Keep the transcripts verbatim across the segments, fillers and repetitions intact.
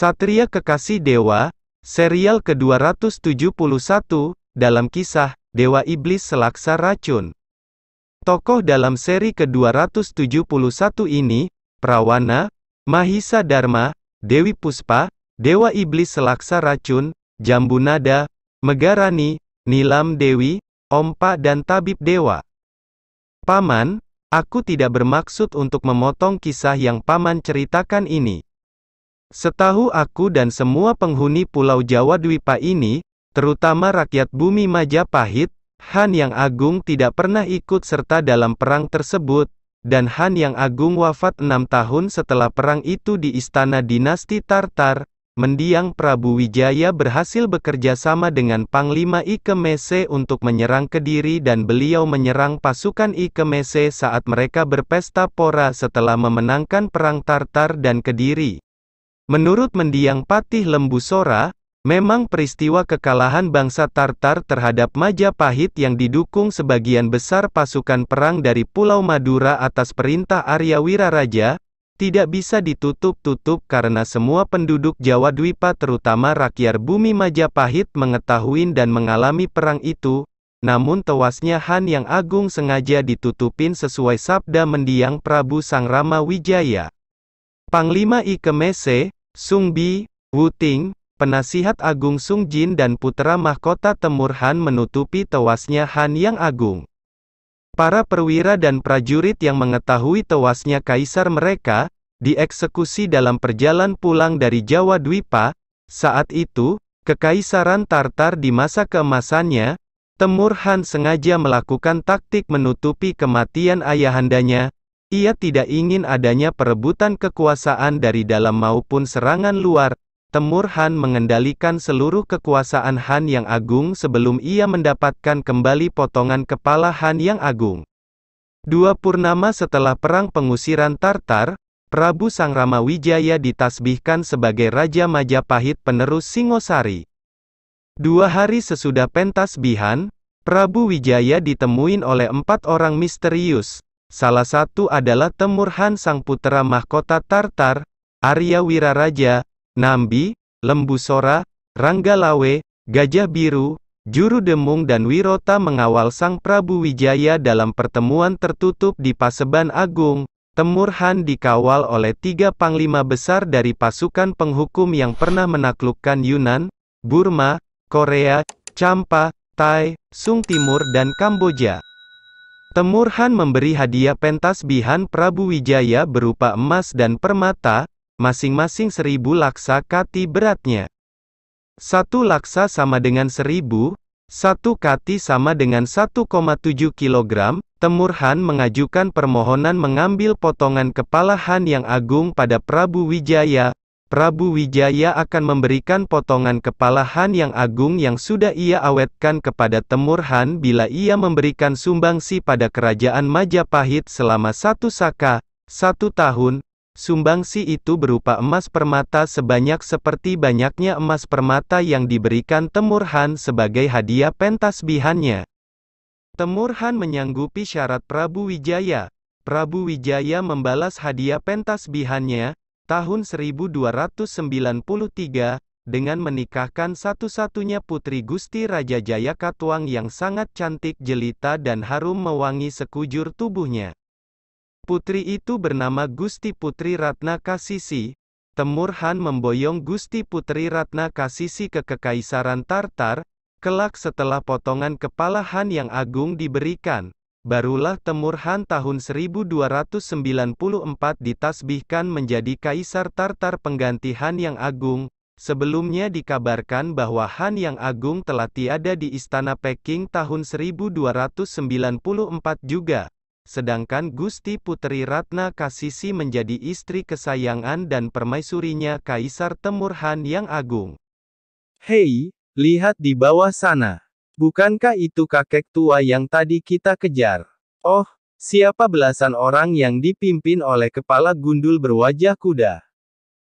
Satria Kekasih Dewa, serial ke-dua ratus tujuh puluh satu, dalam kisah, Dewa Iblis Selaksa Racun. Tokoh dalam seri ke-dua ratus tujuh puluh satu ini, Prawana, Mahisa Dharma, Dewi Puspa, Dewa Iblis Selaksa Racun, Jambunada, Megarani, Nilam Dewi, Ompak dan Tabib Dewa. Paman, aku tidak bermaksud untuk memotong kisah yang Paman ceritakan ini. Setahu aku dan semua penghuni Pulau Jawadwipa ini, terutama rakyat Bumi Majapahit, Khan yang Agung tidak pernah ikut serta dalam perang tersebut, dan Khan yang Agung wafat enam tahun setelah perang itu di Istana Dinasti Tartar. Mendiang Prabu Wijaya berhasil bekerja sama dengan Panglima Ikemese untuk menyerang Kediri dan beliau menyerang pasukan Ikemese saat mereka berpesta pora setelah memenangkan perang Tartar dan Kediri. Menurut mendiang Patih Lembu Sora, memang peristiwa kekalahan bangsa Tartar terhadap Majapahit yang didukung sebagian besar pasukan perang dari Pulau Madura atas perintah Arya Wiraraja, tidak bisa ditutup-tutup karena semua penduduk Jawadwipa terutama rakyat Bumi Majapahit mengetahui dan mengalami perang itu, namun tewasnya Khan yang Agung sengaja ditutupin sesuai sabda mendiang Prabu Sang Rama Wijaya. Panglima Ikemese, Sung Bi, Wuting, penasihat agung Sung Jin dan putra mahkota Temurhan menutupi tewasnya Khan yang Agung. Para perwira dan prajurit yang mengetahui tewasnya kaisar mereka, dieksekusi dalam perjalanan pulang dari Jawadwipa. Saat itu, kekaisaran Tartar di masa keemasannya, Temurhan sengaja melakukan taktik menutupi kematian ayahandanya. Ia tidak ingin adanya perebutan kekuasaan dari dalam maupun serangan luar. Temurhan mengendalikan seluruh kekuasaan Khan yang Agung sebelum ia mendapatkan kembali potongan kepala Khan yang Agung. Dua purnama setelah perang pengusiran Tartar, Prabu Sang Rama Wijaya ditasbihkan sebagai Raja Majapahit penerus Singosari. Dua hari sesudah pentasbihan, Prabu Wijaya ditemuin oleh empat orang misterius. Salah satu adalah Temurhan sang putera mahkota Tartar, Arya Wiraraja, Nambi, Lembu Sora, Ranggalawe, Gajah Biru, Juru Demung dan Wirota mengawal sang Prabu Wijaya dalam pertemuan tertutup di Paseban Agung. Temurhan dikawal oleh tiga panglima besar dari pasukan penghukum yang pernah menaklukkan Yunan, Burma, Korea, Champa, Thai, Sung Timur dan Kamboja. Temurhan memberi hadiah pentasbihan Prabu Wijaya berupa emas dan permata, masing-masing seribu laksa kati beratnya. Satu laksa sama dengan seribu, satu kati sama dengan satu koma tujuh kilogram, Temurhan mengajukan permohonan mengambil potongan kepala Khan yang Agung pada Prabu Wijaya. Prabu Wijaya akan memberikan potongan kepala Khan yang Agung yang sudah ia awetkan kepada Temurhan bila ia memberikan sumbangsi pada kerajaan Majapahit selama satu saka, satu tahun. Sumbangsi itu berupa emas permata sebanyak seperti banyaknya emas permata yang diberikan Temurhan sebagai hadiah pentasbihannya. Temurhan menyanggupi syarat Prabu Wijaya. Prabu Wijaya membalas hadiah pentasbihannya tahun seribu dua ratus sembilan puluh tiga, dengan menikahkan satu-satunya putri Gusti Raja Jayakatwang yang sangat cantik jelita dan harum mewangi sekujur tubuhnya. Putri itu bernama Gusti Putri Ratna Kasisi. Temurhan memboyong Gusti Putri Ratna Kasisi ke Kekaisaran Tartar, kelak setelah potongan kepala Khan yang Agung diberikan. Barulah Temurhan tahun seribu dua ratus sembilan puluh empat ditasbihkan menjadi Kaisar Tartar pengganti Khan yang Agung. Sebelumnya dikabarkan bahwa Khan yang Agung telah tiada di Istana Peking tahun seribu dua ratus sembilan puluh empat juga. Sedangkan Gusti Putri Ratna Kasisi menjadi istri kesayangan dan permaisurinya Kaisar Temurhan yang Agung. Hei, lihat di bawah sana. Bukankah itu kakek tua yang tadi kita kejar? Oh, siapa belasan orang yang dipimpin oleh kepala gundul berwajah kuda?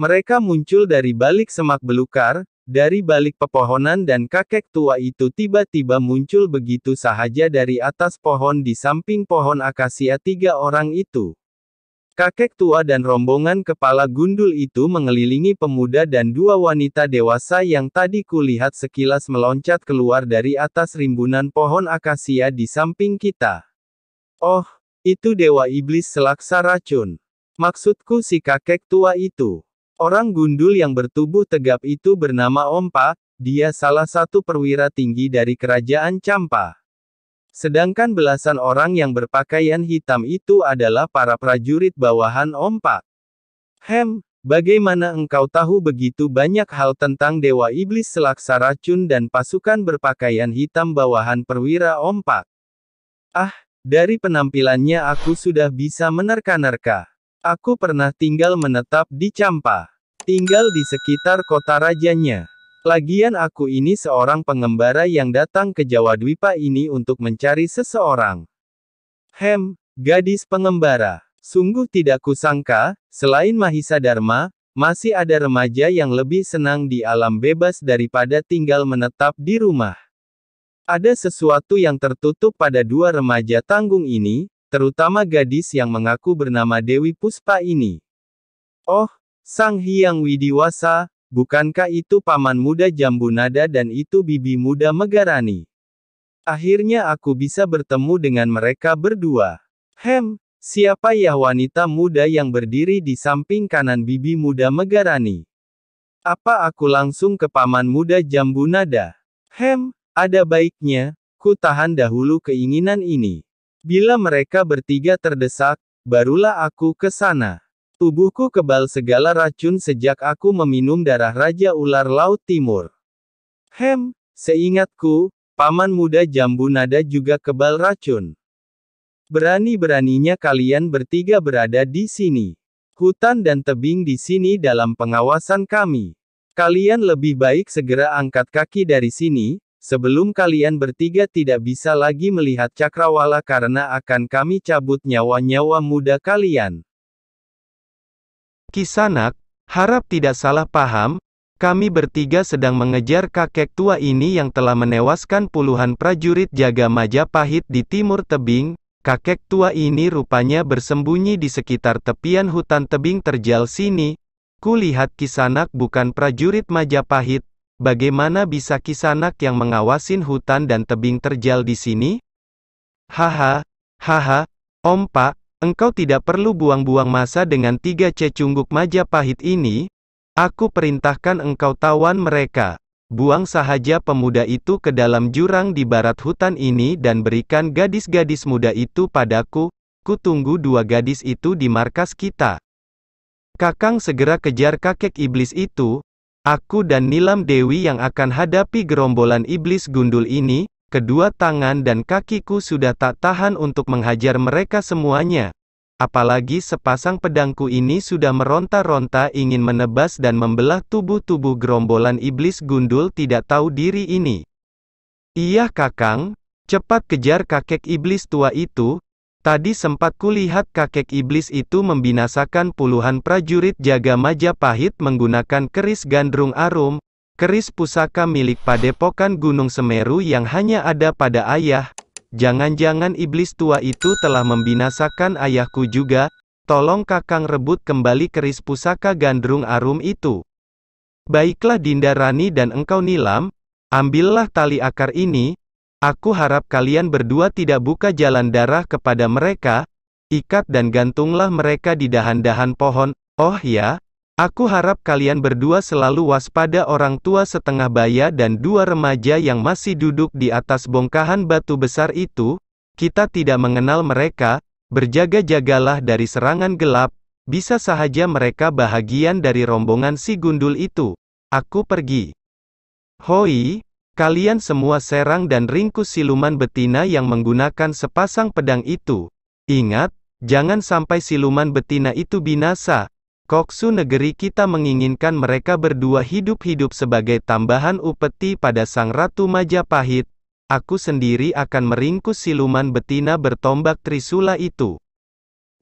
Mereka muncul dari balik semak belukar, dari balik pepohonan dan kakek tua itu tiba-tiba muncul begitu sahaja dari atas pohon di samping pohon akasia tiga orang itu. Kakek tua dan rombongan kepala gundul itu mengelilingi pemuda dan dua wanita dewasa yang tadi kulihat sekilas meloncat keluar dari atas rimbunan pohon akasia di samping kita. Oh, itu Dewa Iblis Selaksa Racun. Maksudku si kakek tua itu. Orang gundul yang bertubuh tegap itu bernama Ompak, dia salah satu perwira tinggi dari kerajaan Champa. Sedangkan belasan orang yang berpakaian hitam itu adalah para prajurit bawahan Ompak. Hem, bagaimana engkau tahu begitu banyak hal tentang Dewa Iblis Selaksa Racun dan pasukan berpakaian hitam bawahan perwira Ompak? Ah, dari penampilannya aku sudah bisa menerka-nerka. Aku pernah tinggal menetap di Champa. Tinggal di sekitar kota rajanya. Lagian aku ini seorang pengembara yang datang ke Jawadwipa ini untuk mencari seseorang. Hem, gadis pengembara. Sungguh tidak kusangka, selain Mahisa Dharma, masih ada remaja yang lebih senang di alam bebas daripada tinggal menetap di rumah. Ada sesuatu yang tertutup pada dua remaja tanggung ini, terutama gadis yang mengaku bernama Dewi Puspa ini. Oh, Sang Hyang Widiwasa. Bukankah itu paman muda Jambunada dan itu bibi muda Megarani? Akhirnya aku bisa bertemu dengan mereka berdua. Hem, siapa ya wanita muda yang berdiri di samping kanan bibi muda Megarani? Apa aku langsung ke paman muda Jambunada? Hem, ada baiknya, ku tahan dahulu keinginan ini. Bila mereka bertiga terdesak, barulah aku ke sana. Tubuhku kebal segala racun sejak aku meminum darah Raja Ular Laut Timur. Hem, seingatku, paman muda Jambunada juga kebal racun. Berani-beraninya kalian bertiga berada di sini. Hutan dan tebing di sini dalam pengawasan kami. Kalian lebih baik segera angkat kaki dari sini, sebelum kalian bertiga tidak bisa lagi melihat cakrawala karena akan kami cabut nyawa-nyawa muda kalian. Kisanak, harap tidak salah paham, kami bertiga sedang mengejar kakek tua ini yang telah menewaskan puluhan prajurit jaga Majapahit di timur tebing. Kakek tua ini rupanya bersembunyi di sekitar tepian hutan tebing terjal sini. Kulihat Kisanak bukan prajurit Majapahit, bagaimana bisa Kisanak yang mengawasin hutan dan tebing terjal di sini? Haha, haha, Ompak. Engkau tidak perlu buang-buang masa dengan tiga C cungguk Majapahit ini. Aku perintahkan engkau tawan mereka. Buang sahaja pemuda itu ke dalam jurang di barat hutan ini dan berikan gadis-gadis muda itu padaku. Ku tunggu dua gadis itu di markas kita. Kakang segera kejar kakek iblis itu. Aku dan Nilam Dewi yang akan hadapi gerombolan iblis gundul ini. Kedua tangan dan kakiku sudah tak tahan untuk menghajar mereka semuanya. Apalagi sepasang pedangku ini sudah meronta-ronta ingin menebas dan membelah tubuh-tubuh gerombolan iblis gundul tidak tahu diri ini. Iya Kakang, cepat kejar kakek iblis tua itu. Tadi sempat kulihat kakek iblis itu membinasakan puluhan prajurit jaga Majapahit menggunakan keris Gandrung Arum. Keris pusaka milik padepokan Gunung Semeru yang hanya ada pada ayah. Jangan-jangan iblis tua itu telah membinasakan ayahku juga. Tolong Kakang rebut kembali keris pusaka Gandrung Arum itu. Baiklah Dinda Rani dan engkau Nilam, ambillah tali akar ini. Aku harap kalian berdua tidak buka jalan darah kepada mereka. Ikat dan gantunglah mereka di dahan-dahan pohon. Oh ya. Aku harap kalian berdua selalu waspada orang tua setengah baya dan dua remaja yang masih duduk di atas bongkahan batu besar itu. Kita tidak mengenal mereka, berjaga-jagalah dari serangan gelap, bisa sahaja mereka bahagian dari rombongan si gundul itu. Aku pergi. Hoi, kalian semua serang dan ringkus siluman betina yang menggunakan sepasang pedang itu. Ingat, jangan sampai siluman betina itu binasa. Koksu negeri kita menginginkan mereka berdua hidup-hidup sebagai tambahan upeti pada Sang Ratu Majapahit. Aku sendiri akan meringkus siluman betina bertombak Trisula itu.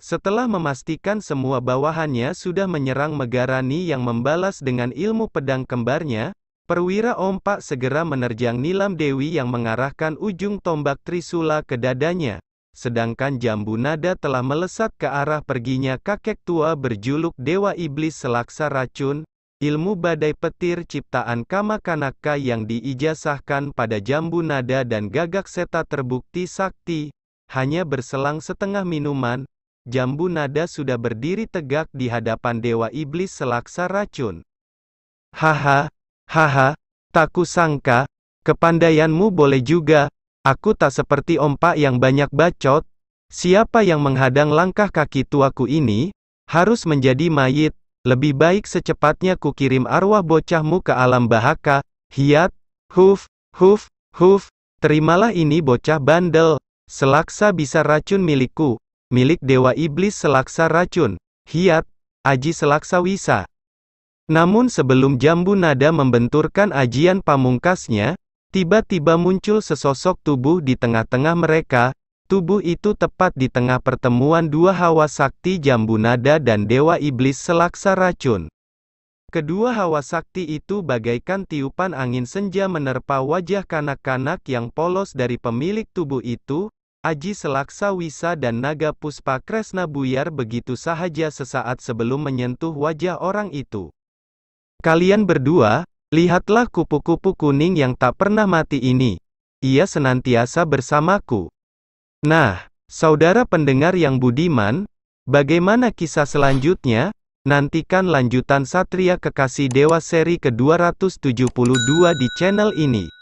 Setelah memastikan semua bawahannya sudah menyerang Megarani yang membalas dengan ilmu pedang kembarnya, perwira Ompak segera menerjang Nilam Dewi yang mengarahkan ujung tombak Trisula ke dadanya. sedangkan Jambunada telah melesat ke arah perginya kakek tua berjuluk Dewa Iblis Selaksa Racun, ilmu badai petir ciptaan Kama Kanaka yang diijazahkan pada Jambunada dan Gagak Seta terbukti sakti. Hanya berselang setengah minuman, Jambunada sudah berdiri tegak di hadapan Dewa Iblis Selaksa Racun. Haha, haha, tak kusangka, kepandaianmu boleh juga, aku tak seperti Ompak yang banyak bacot, siapa yang menghadang langkah kaki tuaku ini, harus menjadi mayit. Lebih baik secepatnya kukirim arwah bocahmu ke alam bahaka. Hiat, huf, huf, huf, terimalah ini bocah bandel, Selaksa Bisa Racun milikku, milik Dewa Iblis Selaksa Racun, hiat, Aji Selaksa Wisa. Namun sebelum Jambunada membenturkan ajian pamungkasnya, tiba-tiba muncul sesosok tubuh di tengah-tengah mereka. Tubuh itu tepat di tengah pertemuan dua hawa sakti Jambunada dan Dewa Iblis Selaksa Racun. Kedua hawa sakti itu bagaikan tiupan angin senja menerpa wajah kanak-kanak yang polos dari pemilik tubuh itu, Aji Selaksa Wisa dan Naga Puspa Kresna buyar begitu sahaja sesaat sebelum menyentuh wajah orang itu. Kalian berdua, lihatlah kupu-kupu kuning yang tak pernah mati ini. Ia senantiasa bersamaku. Nah, saudara pendengar yang budiman, bagaimana kisah selanjutnya? Nantikan lanjutan Satria Kekasih Dewa seri ke dua ratus tujuh puluh dua di channel ini.